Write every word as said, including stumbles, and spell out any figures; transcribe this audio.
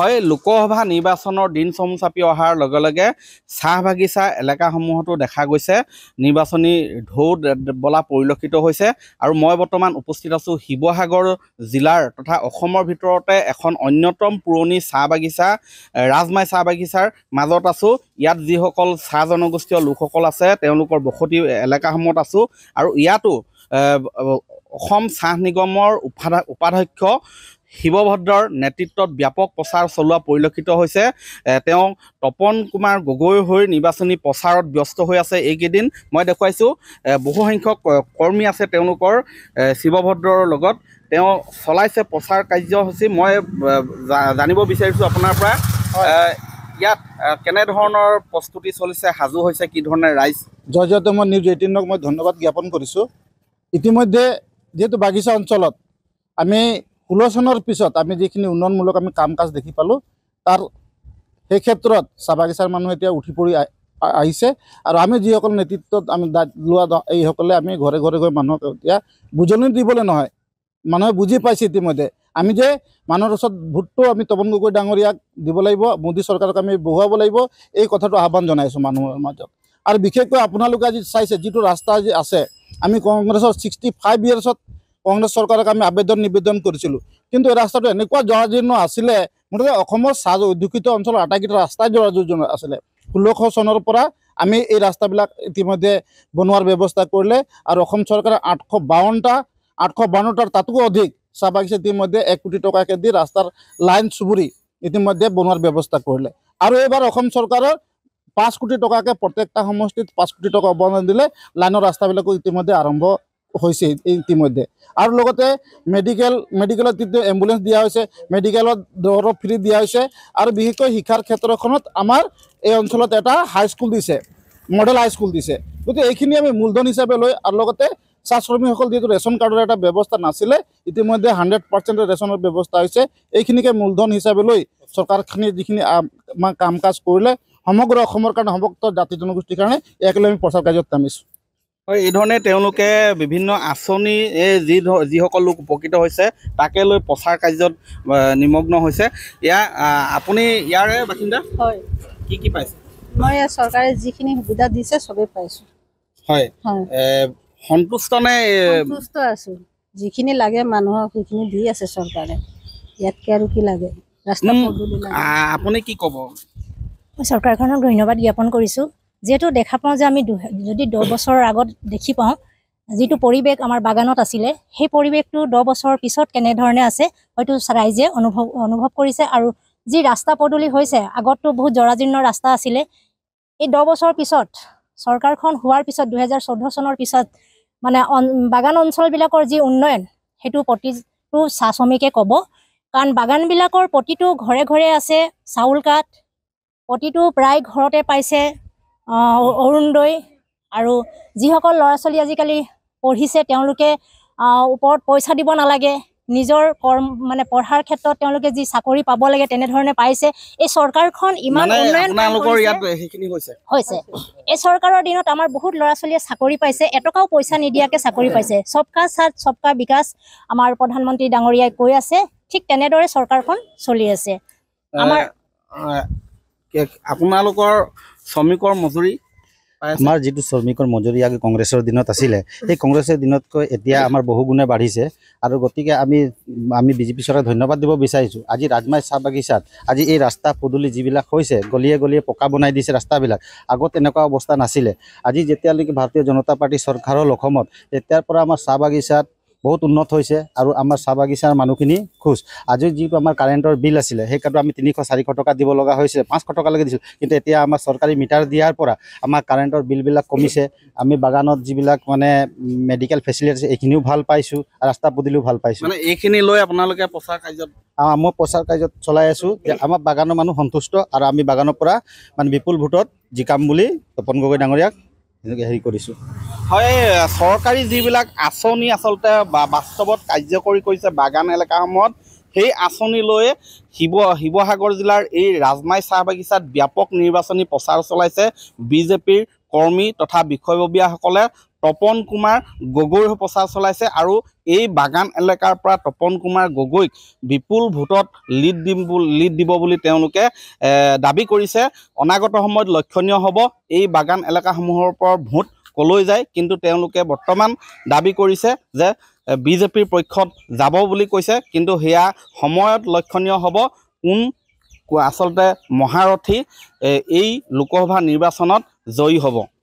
হয় লোকসভা নির্বাচনের দিন চমু চাপি অহার লগে চাহ বাগিচা এলাকাসমূহতো দেখা গৈছে নির্বাচনী ঢৌ বলা পরিলক্ষিত হয়েছে। আর মই বর্তমান উপস্থিত আছো শিবসাগর জেলার তথা অসমৰ ভিতরতে এখন অন্যতম পুরনি চাহ বাগিচা রাজমাই চাহ বাগিচার মাজত আছো। ইয়াত যিসকল চাহ জনগোষ্ঠীয় লোকসকল আছে তেওঁলোকৰ বসতি এলাকাসমূহত আছো। আর ইয়াতো অসম চাহ নিগমৰ উপাধ্যক্ষ শিৱভদ্ৰৰ নেতৃত্বত ব্যাপক প্ৰচাৰ চলোৱা পৰিলক্ষিত হৈছে। তেওঁ তপন কুমাৰ গগৈ হৈ নিৰ্বাচনী প্ৰচাৰত ব্যস্ত হৈ আছে এইকেইদিন। মই দেখুৱাইছোঁ বহু সংখ্যক কৰ্মী আছে তেওঁলোকৰ শিৱভদ্ৰৰ লগত তেওঁ চলাইছে প্ৰচাৰ কাৰ্যসূচী। মই জানিব বিচাৰিছোঁ আপোনাৰ পৰা ইয়াত কেনেধৰণৰ প্ৰস্তুতি চলিছে, সাজু হৈছে কি ধৰণে ৰাইজ? জয় জয় মই নিউজ এইটিনক মই ধন্যবাদ জ্ঞাপন কৰিছোঁ। ইতিমধ্যে যেহেতু বাগিচা অঞ্চলত আমি ষোলো চনৰ পিছত আমি যিখিনি উন্নয়নমূলক আমি কাম কাজ দেখি পালোঁ, তাৰ সেই ক্ষেত্ৰত চাহ বাগিচাৰ মানুহ এতিয়া উঠি পৰি আহিছে। আৰু আমি যিসকল নেতৃত্বত আমি দায়িত্ব লোৱা এইসকলে আমি ঘৰে ঘৰে গৈ মানুহক এতিয়া বুজনি দিবলৈ নহয়, মানুহে বুজি পাইছে ইতিমধ্যে আমি যে মানুহৰ ওচৰত ভোটটো আমি তপন গগৈ ডাঙৰীয়াক দিব লাগিব, মোদী চৰকাৰক আমি বহুৱাব লাগিব, এই কথাটো আহ্বান জনাইছোঁ মানুহৰ মাজত। আৰু বিশেষকৈ আপোনালোকে আজি চাইছে যিটো ৰাস্তা আজি আছে, আমি কংগ্ৰেছৰ ছিক্সটি ফাইভ ইয়াৰ্ছত কংগ্ৰেছ চৰকাৰক আমি আবেদন নিবেদন কৰিছিলোঁ, কিন্তু এই ৰাস্তাটো এনেকুৱা জৰাজীৰ্ণ আছিলে। মুঠতে অসমৰ চাহ অধ্যুষিত অঞ্চলৰ আটাইকেইটা ৰাস্তাই জৰাজীৰ্ণ আছিলে। ষোল্লশ চনৰ পৰা আমি এই ৰাস্তাবিলাক ইতিমধ্যে বনোৱাৰ ব্যৱস্থা কৰিলে আৰু অসম চৰকাৰে আঠশ বাৱন্নটা আঠশ বাৱন্নটাৰ তাতোকো অধিক চাহ বাগিচা ইতিমধ্যে এক কোটি টকাকে দি ৰাস্তাৰ লাইন চুবুৰি ইতিমধ্যে বনোৱাৰ ব্যৱস্থা কৰিলে। আৰু এইবাৰ অসম চৰকাৰৰ পাঁচ কোটি টকাকে প্ৰত্যেকটা সমষ্টিত পাঁচ কোটি টকা অৱদান দিলে লাইনৰ ৰাস্তাবিলাকো ইতিমধ্যে আৰম্ভ হৈছে ইতিমধ্যে। আৰু লগতে মেডিকেল মেডিকেলত ইতিমধ্যে এম্বুলেঞ্চ দিয়া হৈছে, মেডিকেলত দৰৱ ফ্ৰী দিয়া হৈছে। আৰু বিশেষকৈ শিক্ষাৰ ক্ষেত্ৰখনত আমাৰ এই অঞ্চলত এটা হাইস্কুল দিছে, মডেল হাইস্কুল দিছে। গতিকে এইখিনি আমি মূলধন হিচাপে লৈ আৰু লগতে চাহ শ্ৰমিকসকল যিহেতু ৰেচন কাৰ্ডৰ এটা ব্যৱস্থা নাছিলে, ইতিমধ্যে হাণ্ড্ৰেড পাৰ্চেণ্ট ৰেচনৰ ব্যৱস্থা হৈছে। এইখিনিকে মূলধন হিচাপে লৈ চৰকাৰখিনি যিখিনি কাম কাজ কৰিলে সমগ্ৰ অসমৰ কাৰণে, সমগ্ৰ জাতি জনগোষ্ঠীৰ কাৰণে ইয়াকলৈ আমি প্ৰচাৰ কাৰ্যত নামিছোঁ। হয়, এই ধৰণে তেওঁলোকে বিভিন্ন আঁচনি যি যিসকল লোক উপকৃত হৈছে তাকে লৈ প্ৰচাৰ কাৰ্যত নিমগ্ন হৈছে। ইয়াৰ আপুনি ইয়াৰে বাসিন্দা হয়, কি কি পাইছে? মই চৰকাৰে যিখিনি সুবিধা দিছে চবেই পাইছোঁ। হয়, সন্তুষ্টনে? সন্তুষ্ট আছোঁ, যিখিনি লাগে মানুহক সেইখিনি দি আছে চৰকাৰে, ইয়াতকৈ আৰু কি লাগে। আপুনি কি ক'ব? মই চৰকাৰখনক ধন্যবাদ জ্ঞাপন কৰিছোঁ, যিহেতু দেখা পাওঁ যে আমি যদি দহ বছৰৰ আগত দেখি পাওঁ যিটো পৰিৱেশ আমাৰ বাগানত আছিলে, সেই পৰিৱেশটো দহ বছৰৰ পিছত কেনেধৰণে আছে হয়তো ৰাইজে অনুভৱ অনুভৱ কৰিছে। আৰু যি ৰাস্তা পদূলি হৈছে, আগততো বহুত জৰাজীৰ্ণ ৰাস্তা আছিলে। এই দহ বছৰৰ পিছত চৰকাৰখন হোৱাৰ পিছত দুহেজাৰ চৈধ্য চনৰ পিছত মানে বাগান অঞ্চলবিলাকৰ যি উন্নয়ন সেইটো প্ৰতিটো চাহ শ্ৰমিকে ক'ব। কাৰণ বাগানবিলাকৰ প্ৰতিটো ঘৰে ঘৰে আছে চাউল কাঠ, প্ৰতিটো প্ৰায় ঘৰতে পাইছে অৰুণোদয়। আৰু যিসকল ল'ৰা ছোৱালী আজিকালি পঢ়িছে তেওঁলোকে ওপৰত পইচা দিব নালাগে, নিজৰ কৰ্ম মানে পঢ়াৰ ক্ষেত্ৰত তেওঁলোকে যি চাকৰি পাব লাগে তেনেধৰণে পাইছে। এই চৰকাৰখন ইমান উন্নয়ন হৈছে। এই চৰকাৰৰ দিনত আমাৰ বহুত ল'ৰা ছোৱালীয়ে চাকৰি পাইছে, এটকাও পইচা নিদিয়াকৈ চাকৰি পাইছে। সবকা সাথ সবকা বিকাশ আমাৰ প্ৰধানমন্ত্ৰী ডাঙৰীয়াই কৈ আছে, ঠিক তেনেদৰে চৰকাৰখন চলি আছে। আমাৰ আপোনালোকৰ শ্ৰমিকৰ মজুৰি, আমাৰ যিটো শ্ৰমিকৰ মজুৰি আগে কংগ্ৰেছৰ দিনত আছিলে, সেই কংগ্ৰেছৰ দিনতকৈ এতিয়া আমাৰ বহু গুণে বাঢ়িছে। আৰু গতিকে আমি আমি বিজেপি চৰকাৰক ধন্যবাদ দিব বিচাৰিছোঁ। আজি ৰাজমাই চাহ বাগিচাত আজি এই ৰাস্তা পদূলি যিবিলাক হৈছে, গলিয়ে গলিয়ে পকা বনাই দিছে ৰাস্তাবিলাক, আগত এনেকুৱা অৱস্থা নাছিলে। আজি যেতিয়ালৈকে ভাৰতীয় জনতা পাৰ্টী চৰকাৰৰ অসমত, তেতিয়াৰ পৰা আমাৰ চাহ বাগিচাত বহুত উন্নত হৈছে আৰু আমাৰ চাহ বাগিচাৰ মানুহখিনি খোজ। আজি যিটো আমাৰ কাৰেণ্টৰ বিল আছিলে, সেই কাৰণে আমি তিনিশ চাৰিশ টকা দিব লগা হৈছিলে, পাঁচশ টকালৈকে দিছিলোঁ। কিন্তু এতিয়া আমাৰ চৰকাৰী মিটাৰ দিয়াৰ পৰা আমাৰ কাৰেণ্টৰ বিলবিলাক কমিছে। আমি বাগানত যিবিলাক মানে মেডিকেল ফেচিলিটি এইখিনিও ভাল পাইছোঁ, ৰাস্তা পদূলিও ভাল পাইছোঁ। মানে এইখিনি লৈ আপোনালোকে প্ৰচাৰ কাৰ্যত? মই প্ৰচাৰ কাৰ্যত চলাই আছোঁ যে আমাৰ বাগানৰ মানুহ সন্তুষ্ট আৰু আমি বাগানৰ পৰা মানে বিপুল ভোটত জিকাম বুলি তপন গগৈ ডাঙৰীয়াক হেৰি কৰিছোঁ। হয়, চৰকাৰী যিবিলাক আঁচনি আচলতে বাস্তৱত কাৰ্যকৰী কৰিছে বাগান এলেকাসমূহত, সেই আঁচনি লৈ শিৱ শিৱসাগৰ জিলাৰ এই ৰাজমাই চাহ বাগিচাত ব্যাপক নিৰ্বাচনী প্ৰচাৰ চলাইছে বিজেপিৰ কৰ্মী তথা বিষয়ববীয়াসকলে। তপন কুমার গগৈ প্ৰচাৰ চলাইছে আৰু এই বাগান এলেকাৰ পৰা তপন কুমাৰ গগৈক বিপুল ভোটত লিড দিম লিড দিব বুলি তেওঁলোকে দাবী কৰিছে। অনাগত সময়ত লক্ষণীয় হ'ব এই বাগান এলেকাসমূহৰ পৰা ভোট কলৈ যায়, কিন্তু তেওঁলোকে বৰ্তমান দাবী কৰিছে যে বিজেপিৰ পক্ষত যাব বুলি কৈছে, কিন্তু সেয়া সময়ত লক্ষণীয় হ'ব কোন আসলতে মহাৰথী এই লোকসভা নিৰ্বাচনত জয়ী হ'ব।